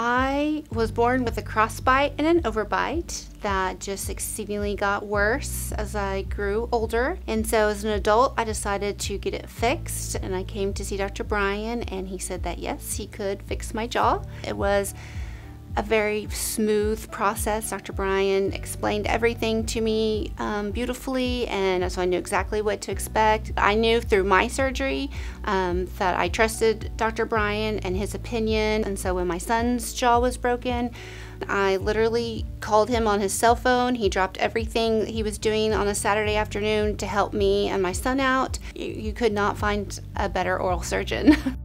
I was born with a crossbite and an overbite that just exceedingly got worse as I grew older. And so as an adult, I decided to get it fixed, and I came to see Dr. Bryan, and he said that yes, he could fix my jaw. It was a very smooth process. Dr. Bryan explained everything to me beautifully, and so I knew exactly what to expect. I knew through my surgery that I trusted Dr. Bryan and his opinion, and so when my son's jaw was broken, I literally called him on his cell phone. He dropped everything he was doing on a Saturday afternoon to help me and my son out. You could not find a better oral surgeon.